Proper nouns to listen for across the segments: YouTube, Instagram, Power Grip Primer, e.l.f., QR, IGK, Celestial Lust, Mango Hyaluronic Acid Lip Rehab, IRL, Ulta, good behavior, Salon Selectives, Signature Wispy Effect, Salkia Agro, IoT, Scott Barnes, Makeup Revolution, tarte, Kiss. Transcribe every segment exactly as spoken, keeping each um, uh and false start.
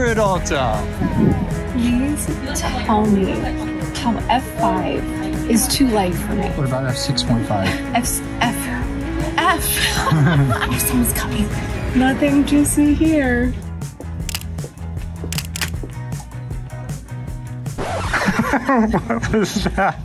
over it all time. Please tell me how F five is too light for me. What about F six point five? F, F, F. If someone's coming. Nothing juicy here. What was that?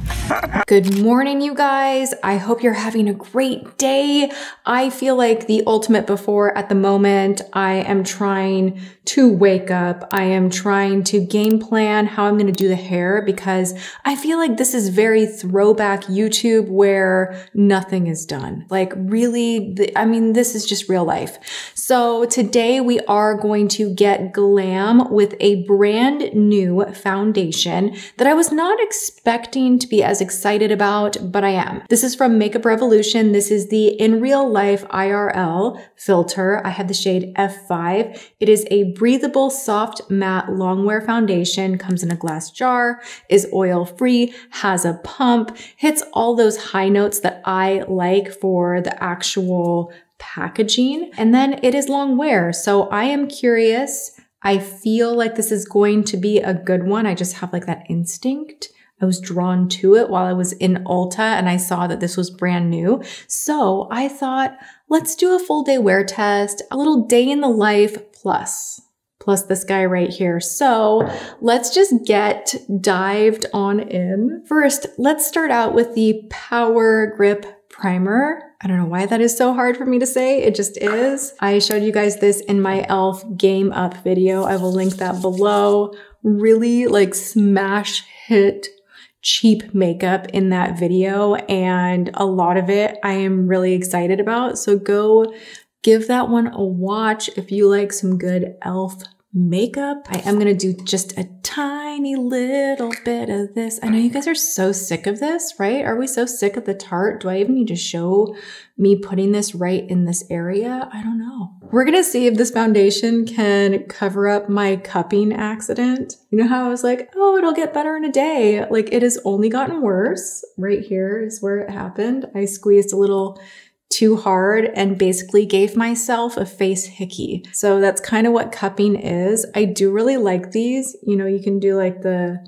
Good morning, you guys. I hope you're having a great day. I feel like the ultimate before at the moment. I am trying to wake up. I am trying to game plan how I'm going to do the hair because I feel like this is very throwback YouTube where nothing is done. Like really, the, I mean, this is just real life. So today we are going to get glam with a brand new foundation that I was not expecting to be as excited about, but I am. This is from Makeup Revolution. This is the In Real Life I R L filter. I have the shade F five. It is a breathable, soft, matte, longwear foundation. Comes in a glass jar, is oil-free, has a pump, hits all those high notes that I like for the actual packaging. And then it is long wear. So I am curious. I feel like this is going to be a good one. I just have like that instinct. I was drawn to it while I was in Ulta and I saw that this was brand new. So I thought, let's do a full day wear test, a little day in the life plus, plus this guy right here. So let's just get dived on in. First, let's start out with the Power Grip Primer. I don't know why that is so hard for me to say. It just is. I showed you guys this in my e l f Game Up video. I will link that below. Really like smash hit cheap makeup in that video, and a lot of it I am really excited about. So go give that one a watch if you like some good e l f makeup. I am gonna do just a tiny little bit of this. I know you guys are so sick of this, right? Are we so sick of the Tarte? Do I even need to show me putting this right in this area? I don't know. We're gonna see if this foundation can cover up my cupping accident. You know how I was like, oh, it'll get better in a day. Like it has only gotten worse. Right here is where it happened. I squeezed a little too hard and basically gave myself a face hickey. So that's kind of what cupping is. I do really like these. You know, you can do like the,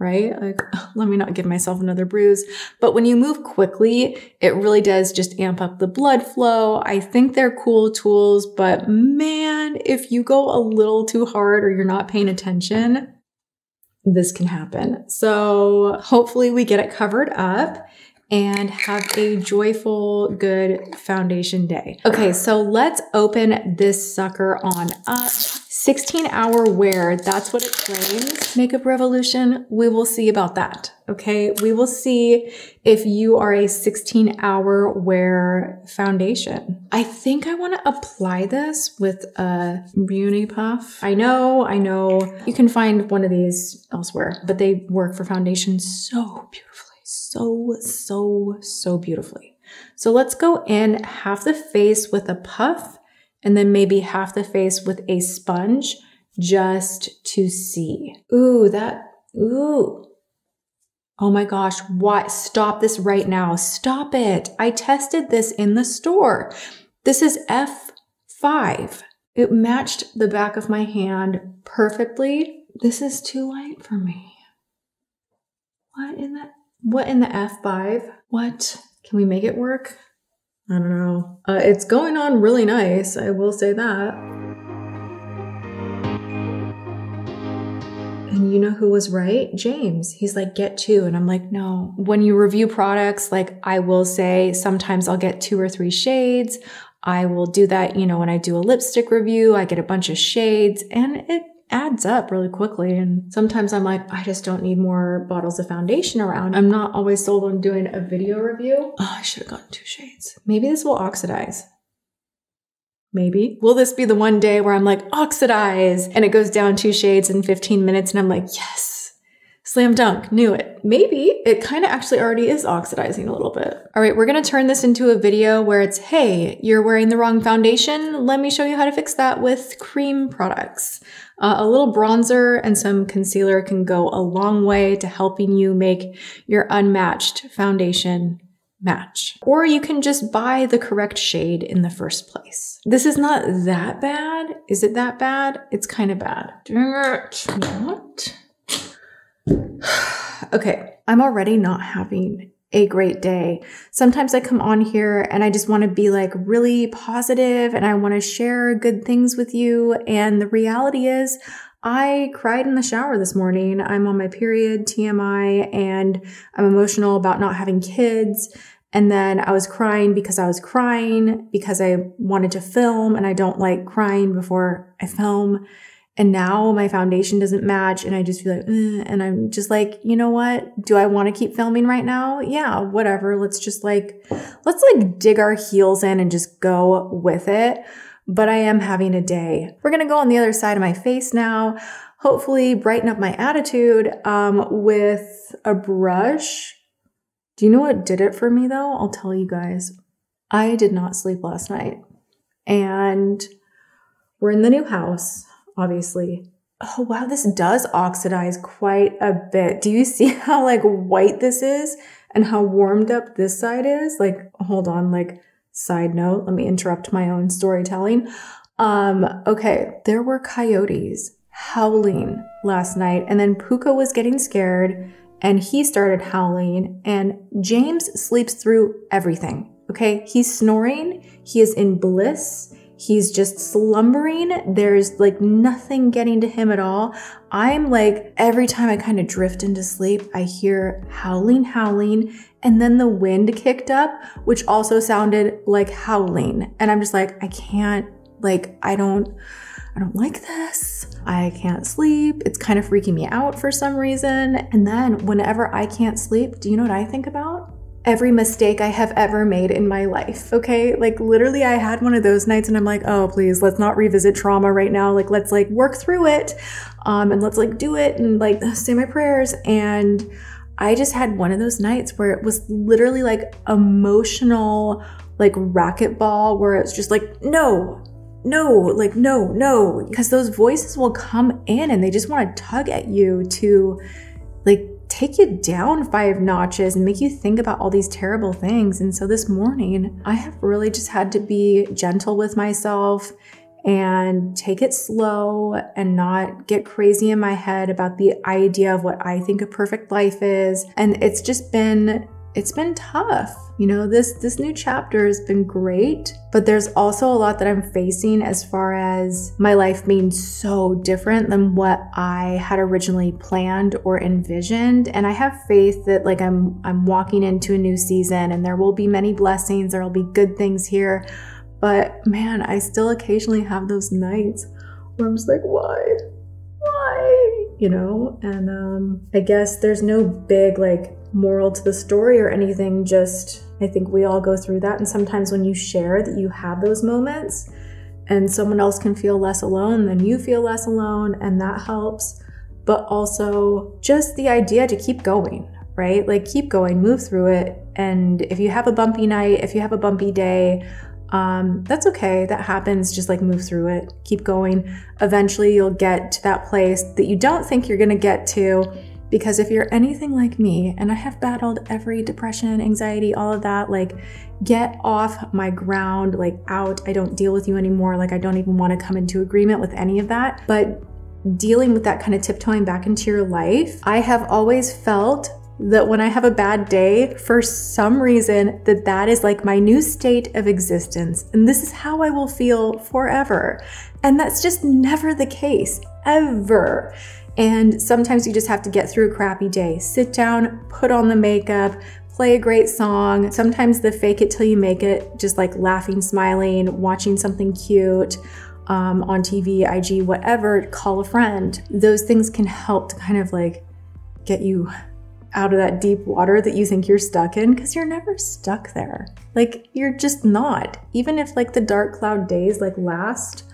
right? Like, let me not give myself another bruise. But when you move quickly, it really does just amp up the blood flow. I think they're cool tools, but man, if you go a little too hard or you're not paying attention, this can happen. So hopefully we get it covered up and have a joyful, good foundation day. Okay, so let's open this sucker on up. sixteen hour wear, that's what it claims. Makeup Revolution, we will see about that, okay? We will see if you are a sixteen hour wear foundation. I think I wanna apply this with a beauty puff. I know, I know, you can find one of these elsewhere, but they work for foundation so beautifully. So, so, so beautifully. So let's go in half the face with a puff and then maybe half the face with a sponge just to see. Ooh, that, ooh. Oh my gosh, why? Stop this right now. Stop it. I tested this in the store. This is F five. It matched the back of my hand perfectly. This is too light for me. What in the... What in the F five? What? Can we make it work? I don't know. Uh, it's going on really nice, I will say that. And you know who was right? James. He's like, get two. And I'm like, no. When you review products, like I will say, sometimes I'll get two or three shades. I will do that, you know, when I do a lipstick review, I get a bunch of shades and it adds up really quickly. And sometimes I'm like, I just don't need more bottles of foundation around. I'm not always sold on doing a video review. Oh, I should have gotten two shades. Maybe this will oxidize. Maybe. Will this be the one day where I'm like, oxidize, and it goes down two shades in fifteen minutes and I'm like, yes. Slam dunk, knew it. Maybe it kind of actually already is oxidizing a little bit. All right, we're gonna turn this into a video where it's, hey, you're wearing the wrong foundation. Let me show you how to fix that with cream products. Uh, a little bronzer and some concealer can go a long way to helping you make your unmatched foundation match. Or you can just buy the correct shade in the first place. This is not that bad. Is it that bad? It's kind of bad. What? Okay, I'm already not having a great day. Sometimes I come on here and I just want to be like really positive and I want to share good things with you. And the reality is I cried in the shower this morning. I'm on my period, T M I, and I'm emotional about not having kids. And then I was crying because I was crying because I wanted to film and I don't like crying before I film. And now my foundation doesn't match and I just feel like, eh, and I'm just like, you know what? Do I want to keep filming right now? Yeah, whatever. Let's just like, let's like dig our heels in and just go with it. But I am having a day. We're going to go on the other side of my face now, hopefully brighten up my attitude um, with a brush. Do you know what did it for me though? I'll tell you guys. I did not sleep last night and we're in the new house. Obviously. Oh, wow. This does oxidize quite a bit. Do you see how like white this is and how warmed up this side is? Like, hold on, like side note, let me interrupt my own storytelling. Um, okay. There were coyotes howling last night and then Puka was getting scared and he started howling and James sleeps through everything. Okay. He's snoring. He is in bliss. He's just slumbering. There's like nothing getting to him at all. I'm like, every time I kind of drift into sleep, I hear howling, howling. And then the wind kicked up, which also sounded like howling. And I'm just like, I can't, like, I don't, I don't like this. I can't sleep. It's kind of freaking me out for some reason. And then whenever I can't sleep, do you know what I think about? Every mistake I have ever made in my life, okay? Like literally I had one of those nights and I'm like, oh, please, let's not revisit trauma right now. Like, let's like work through it um, and let's like do it and like say my prayers. And I just had one of those nights where it was literally like emotional, like racquetball where it's just like, no, no, like, no, no. Because those voices will come in and they just want to tug at you to like, take you down five notches and make you think about all these terrible things. And so this morning, I have really just had to be gentle with myself and take it slow and not get crazy in my head about the idea of what I think a perfect life is. And it's just been, it's been tough. You know, this, this new chapter has been great, but there's also a lot that I'm facing as far as my life being so different than what I had originally planned or envisioned. And I have faith that like I'm, I'm walking into a new season and there will be many blessings. There'll be good things here, but man, I still occasionally have those nights where I'm just like, why, why, you know? And, um, I guess there's no big, like, moral to the story or anything, just I think we all go through that. And sometimes when you share that you have those moments and someone else can feel less alone, then you feel less alone and that helps. But also just the idea to keep going, right? Like keep going, move through it. And if you have a bumpy night, if you have a bumpy day, um, that's okay. That happens. Just like move through it, keep going. Eventually you'll get to that place that you don't think you're going to get to. Because if you're anything like me, and I have battled every depression, anxiety, all of that, like get off my ground, like out, I don't deal with you anymore. Like I don't even want to come into agreement with any of that. But dealing with that kind of tiptoeing back into your life, I have always felt that when I have a bad day, for some reason, that that is like my new state of existence. And this is how I will feel forever. And that's just never the case, ever. And sometimes you just have to get through a crappy day. Sit down, put on the makeup, play a great song. Sometimes the fake it till you make it, just like laughing, smiling, watching something cute um, on T V, I G, whatever, call a friend. Those things can help to kind of like get you out of that deep water that you think you're stuck in, because you're never stuck there. Like you're just not. Even if like the dark cloud days like last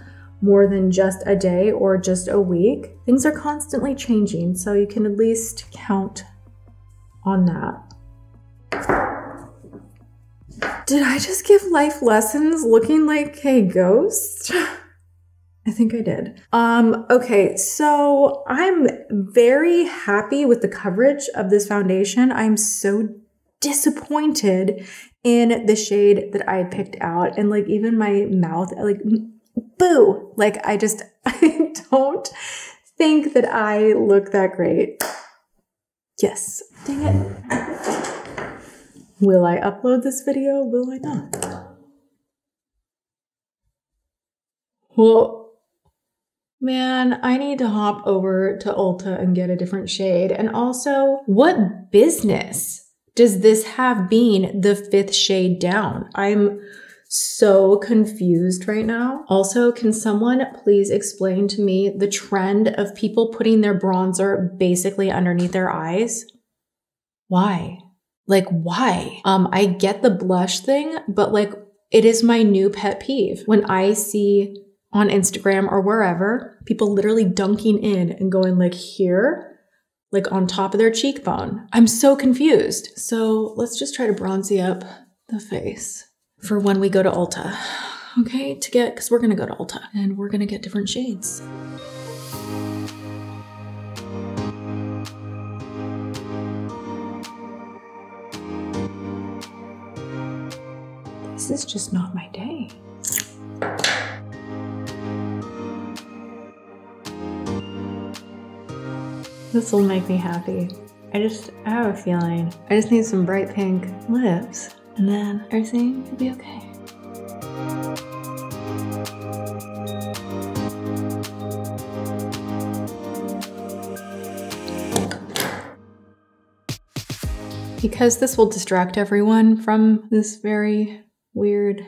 more than just a day or just a week, things are constantly changing. So you can at least count on that. Did I just give life lessons looking like a ghost? I think I did. Um, okay, so I'm very happy with the coverage of this foundation. I'm so disappointed in the shade that I picked out. And like even my mouth, like boo, like I just, I don't think that I look that great. Yes. Dang it. Will I upload this video? Will I not? Well, man, I need to hop over to Ulta and get a different shade. And also, what business does this have been the fifth shade down? I'm so confused right now. Also, can someone please explain to me the trend of people putting their bronzer basically underneath their eyes? Why? Like, why? Um, I get the blush thing, but like, it is my new pet peeve. When I see on Instagram or wherever, people literally dunking in and going like here, like on top of their cheekbone. I'm so confused. So let's just try to bronzy up the face for when we go to Ulta, okay? To get, cause we're gonna go to Ulta and we're gonna get different shades. This is just not my day. This will make me happy. I just, I have a feeling. I just need some bright pink lips and then everything will be okay. Because this will distract everyone from this very weird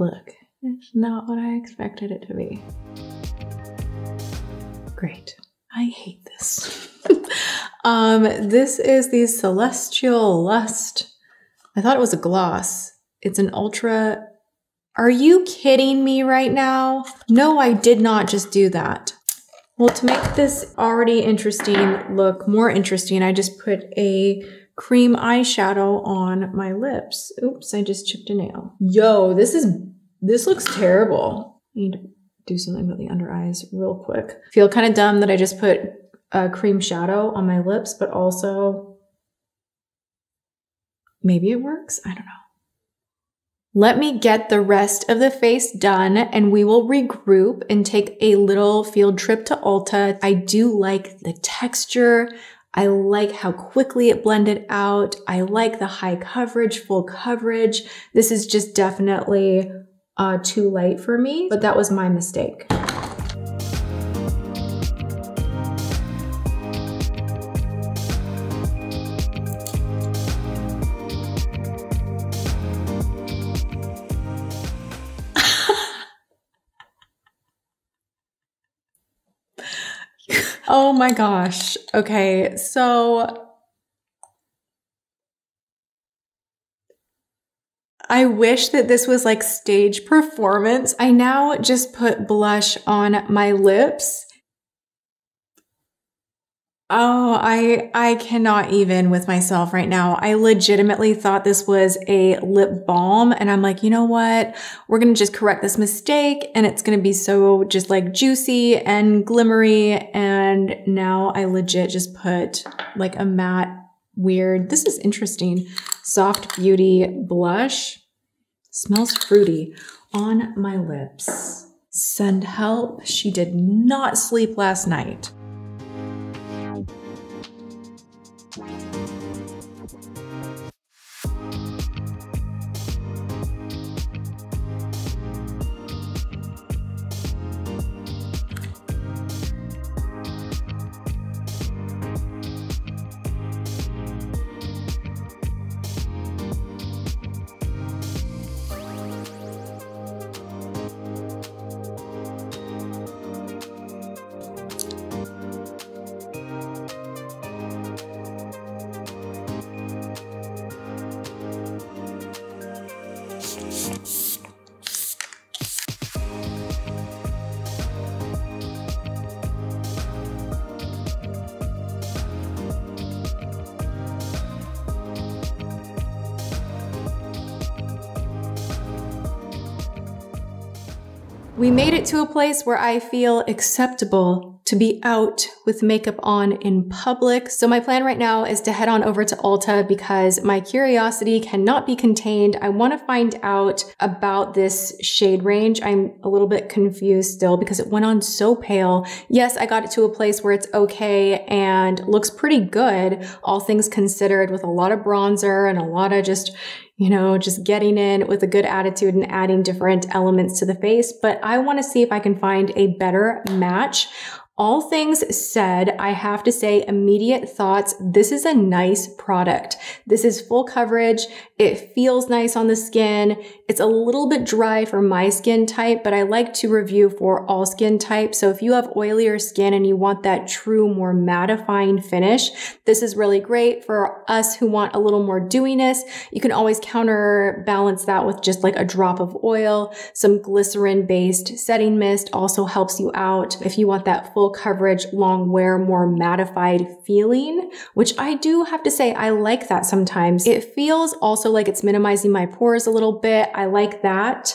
look. It's not what I expected it to be. Great. I hate this. um, this is the Celestial Lust. I thought it was a gloss. It's an ultra. Are you kidding me right now? No, I did not just do that. Well, to make this already interesting look more interesting, I just put a cream eyeshadow on my lips. Oops, I just chipped a nail. Yo, this is, this looks terrible. I need to do something about the under eyes real quick. Feel kind of dumb that I just put a cream shadow on my lips, but also maybe it works. I don't know. Let me get the rest of the face done and we will regroup and take a little field trip to Ulta. I do like the texture. I like how quickly it blended out. I like the high coverage, full coverage. This is just definitely Uh, too light for me, but that was my mistake. Oh my gosh. Okay, so I wish that this was like stage performance. I now just put blush on my lips. Oh, I I cannot even with myself right now. I legitimately thought this was a lip balm and I'm like, you know what? We're gonna just correct this mistake and it's gonna be so just like juicy and glimmery. And now I legit just put like a matte weird, this is interesting, soft beauty blush, smells fruity, on my lips. Send help, she did not sleep last night. We made it to a place where I feel acceptable to be out with makeup on in public. So my plan right now is to head on over to Ulta because my curiosity cannot be contained. I want to find out about this shade range. I'm a little bit confused still because it went on so pale. Yes, I got it to a place where it's okay and looks pretty good, all things considered, with a lot of bronzer and a lot of just, you know, just getting in with a good attitude and adding different elements to the face. But I want to see if I can find a better match. All things said, I have to say immediate thoughts. This is a nice product. This is full coverage. It feels nice on the skin. It's a little bit dry for my skin type, but I like to review for all skin types. So if you have oilier skin and you want that true, more mattifying finish, this is really great for us who want a little more dewiness. You can always counterbalance that with just like a drop of oil. Some glycerin-based setting mist also helps you out if you want that full coverage, long wear, more mattified feeling, which I do have to say, I like that sometimes. It feels also like it's minimizing my pores a little bit. I like that.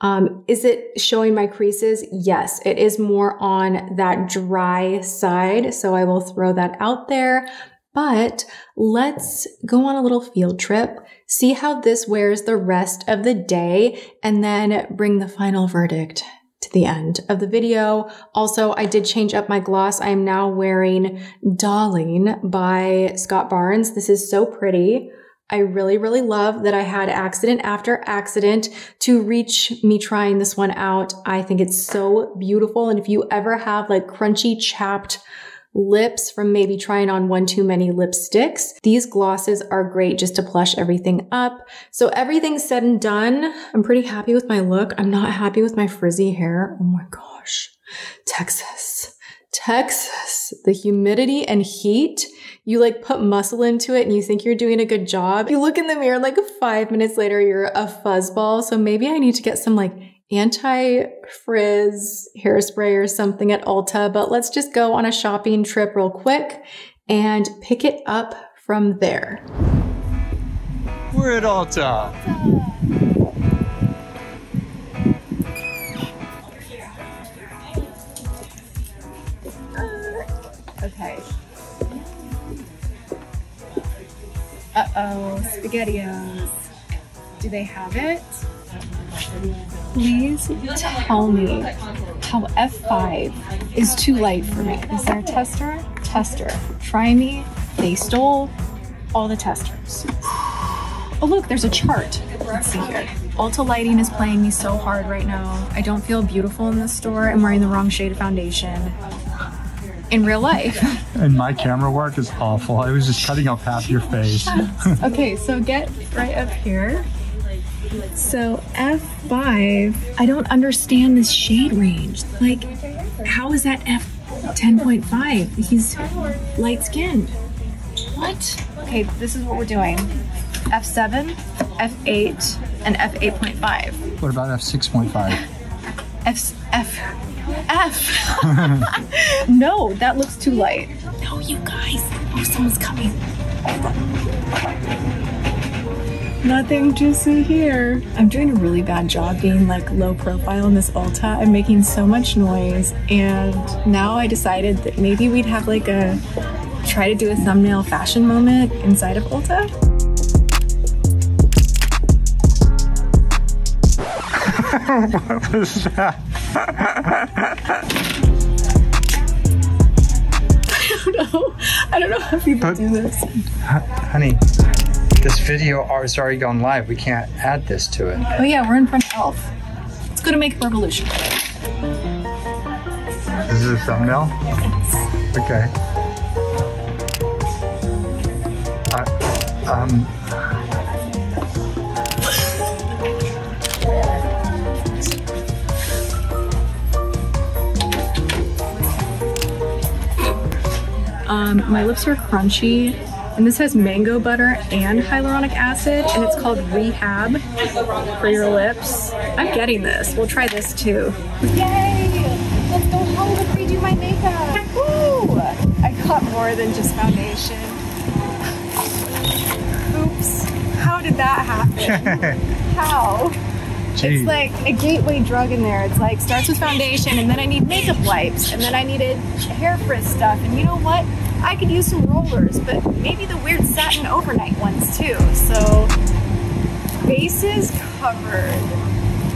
Um, is it showing my creases? Yes, it is more on that dry side. So I will throw that out there. But let's go on a little field trip, see how this wears the rest of the day, and then bring the final verdict to the end of the video. Also, I did change up my gloss. I am now wearing Darling by Scott Barnes. This is so pretty. I really, really love that I had accident after accident to reach me trying this one out. I think it's so beautiful. And if you ever have like crunchy, chapped lips from maybe trying on one too many lipsticks, these glosses are great just to plush everything up. So everything's said and done. I'm pretty happy with my look. I'm not happy with my frizzy hair. Oh my gosh. Texas. Texas. The humidity and heat. You like put muscle into it and you think you're doing a good job. You look in the mirror and like five minutes later, you're a fuzzball. So maybe I need to get some like anti-frizz hairspray or something at Ulta, but let's just go on a shopping trip real quick and pick it up from there. We're at Ulta. Ulta. Uh, okay. Uh-oh, SpaghettiOs. Do they have it? Please tell me how F five is too light for me. Is there a tester? Tester. Try me. They stole all the testers. Oh look, there's a chart. Let's see here. Ulta lighting is playing me so hard right now. I don't feel beautiful in this store. I'm wearing the wrong shade of foundation. In real life. And my camera work is awful. I was just cutting off half your face. Okay, so get right up here. So F five, I don't understand this shade range. Like, how is that F ten point five? He's light skinned. What? Okay, this is what we're doing. F seven, F eight, and F eight point five. What about F six point five? F, F, F. No, that looks too light. No, you guys. Oh, someone's coming. Nothing to see here. I'm doing a really bad job being like low profile in this Ulta. I'm making so much noise, and now I decided that maybe we'd have like a try to do a thumbnail fashion moment inside of Ulta. What was that? I don't know. I don't know how people but, do this. Honey. This video is already gone live. We can't add this to it. Oh yeah, we're in front of e l f. Let's go to Makeup Revolution. This is a thumbnail? Yes. Okay. I, um... um, my lips are crunchy. And this has mango butter and hyaluronic acid, and it's called Rehab for your lips. I'm getting this. We'll try this too. Yay! Let's go home and redo my makeup. Woo! I got more than just foundation. Oops. How did that happen? How? Jeez. It's like a gateway drug in there. It's like, starts with foundation, and then I need makeup wipes, and then I needed hair frizz stuff, and you know what? I could use some rollers, but maybe the weird satin overnight ones too. So, bases covered.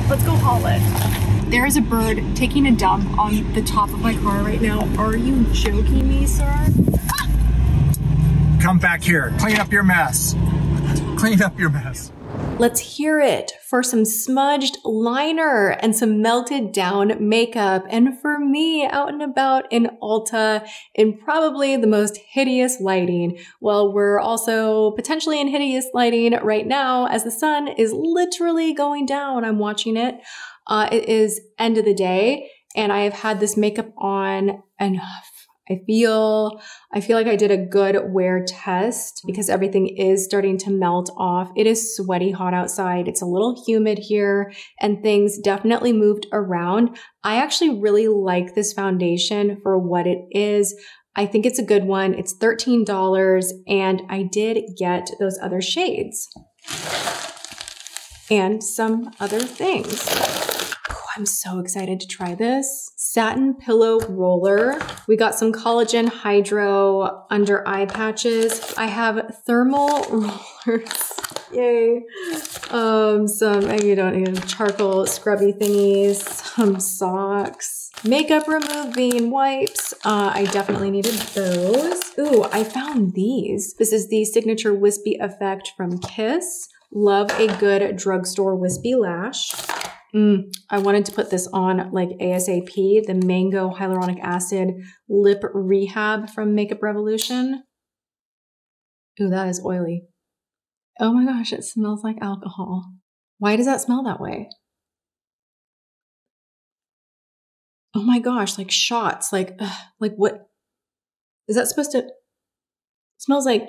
Let's go haul it. There is a bird taking a dump on the top of my car right now. Are you joking me, sir? Come back here, clean up your mess. Clean up your mess. Let's hear it for some smudged liner and some melted down makeup. And for me, out and about in Ulta in probably the most hideous lighting. Well, we're also potentially in hideous lighting right now as the sun is literally going down. I'm watching it. Uh, it is end of the day and I have had this makeup on enough. I feel, I feel like I did a good wear test because everything is starting to melt off. It is sweaty hot outside. It's a little humid here and things definitely moved around. I actually really like this foundation for what it is. I think it's a good one. It's thirteen dollars and I did get those other shades and some other things. I'm so excited to try this. Satin pillow roller. We got some collagen hydro under eye patches. I have thermal rollers. Yay. Um, some, you don't need charcoal scrubby thingies, some socks, makeup removing wipes. Uh, I definitely needed those. Ooh, I found these. This is the Signature Wispy Effect from Kiss. Love a good drugstore wispy lash. Mm, I wanted to put this on like ASAP, the Mango Hyaluronic Acid Lip Rehab from Makeup Revolution. Ooh, that is oily. Oh my gosh, it smells like alcohol. Why does that smell that way? Oh my gosh, like shots, like, ugh, like what? Is that supposed to, it smells like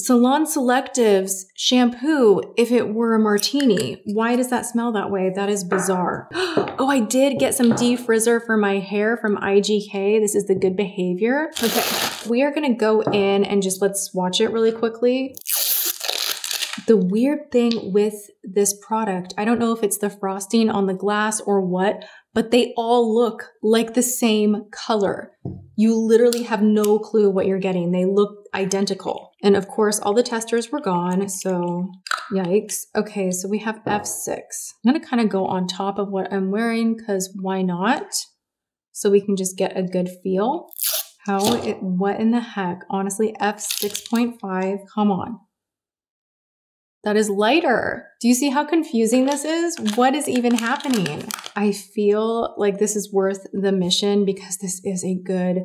Salon Selectives shampoo if it were a martini. Why does that smell that way? That is bizarre. Oh, I did get some defrizzer for my hair from I G K. This is the Good Behavior. Okay, we are gonna go in and just let's swatch it really quickly. The weird thing with this product, I don't know if it's the frosting on the glass or what, but they all look like the same color. You literally have no clue what you're getting. They look identical. And of course, all the testers were gone, so yikes. Okay, so we have F six. I'm gonna kind of go on top of what I'm wearing because why not? So we can just get a good feel. How it, what in the heck? Honestly, F six point five, come on. That is lighter. Do you see how confusing this is? What is even happening? I feel like this is worth the mission because this is a good,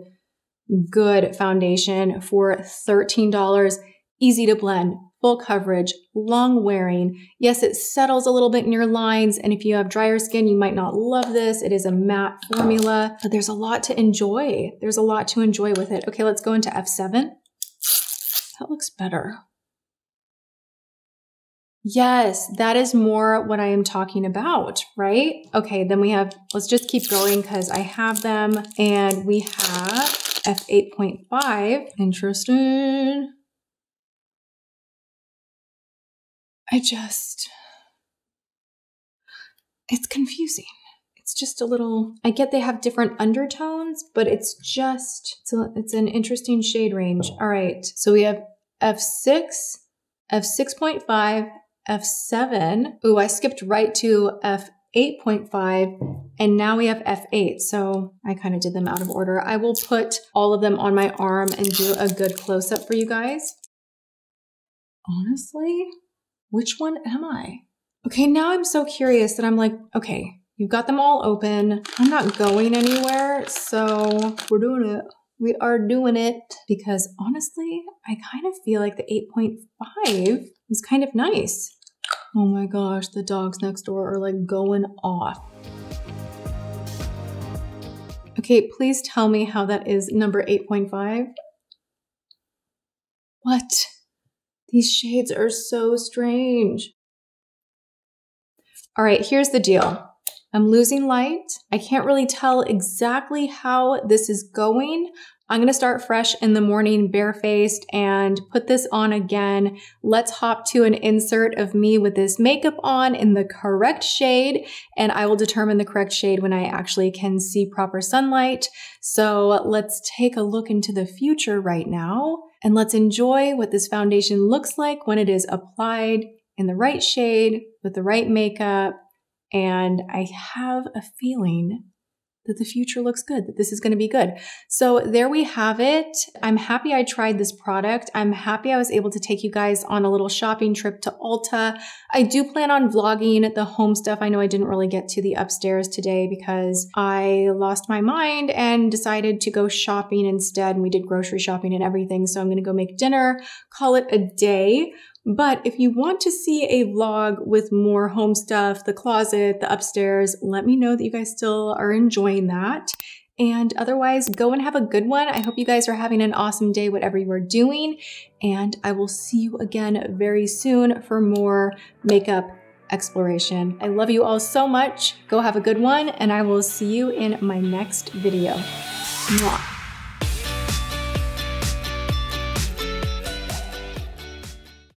good foundation for thirteen dollars. Easy to blend, full coverage, long wearing. Yes, it settles a little bit in your lines. And if you have drier skin, you might not love this. It is a matte formula, but there's a lot to enjoy. There's a lot to enjoy with it. Okay, let's go into F seven. That looks better. Yes, that is more what I am talking about, right? Okay, then we have, let's just keep going because I have them and we have F eight point five. Interesting. I just, it's confusing. It's just a little, I get they have different undertones, but it's just, it's, a, it's an interesting shade range. All right, so we have F six, F six point five, F seven. Ooh, I skipped right to F eight point five and now we have F eight. So I kind of did them out of order. I will put all of them on my arm and do a good close up for you guys. Honestly, which one am I? Okay, now I'm so curious that I'm like, okay, you've got them all open. I'm not going anywhere. So we're doing it. We are doing it because honestly, I kind of feel like the eight point five was kind of nice. Oh my gosh, the dogs next door are like going off. Okay, please tell me how that is number eight point five. What? These shades are so strange. All right, here's the deal. I'm losing light. I can't really tell exactly how this is going. I'm gonna start fresh in the morning, barefaced, and put this on again. Let's hop to an insert of me with this makeup on in the correct shade, and I will determine the correct shade when I actually can see proper sunlight. So let's take a look into the future right now, and let's enjoy what this foundation looks like when it is applied in the right shade with the right makeup. And I have a feeling that the future looks good, that this is gonna be good. So there we have it. I'm happy I tried this product. I'm happy I was able to take you guys on a little shopping trip to Ulta. I do plan on vlogging the home stuff. I know I didn't really get to the upstairs today because I lost my mind and decided to go shopping instead, and we did grocery shopping and everything. So I'm gonna go make dinner, call it a day. But if you want to see a vlog with more home stuff, the closet, the upstairs, let me know that you guys still are enjoying that. And otherwise, go and have a good one. I hope you guys are having an awesome day, whatever you are doing. And I will see you again very soon for more makeup exploration. I love you all so much. Go have a good one, and I will see you in my next video. Mwah.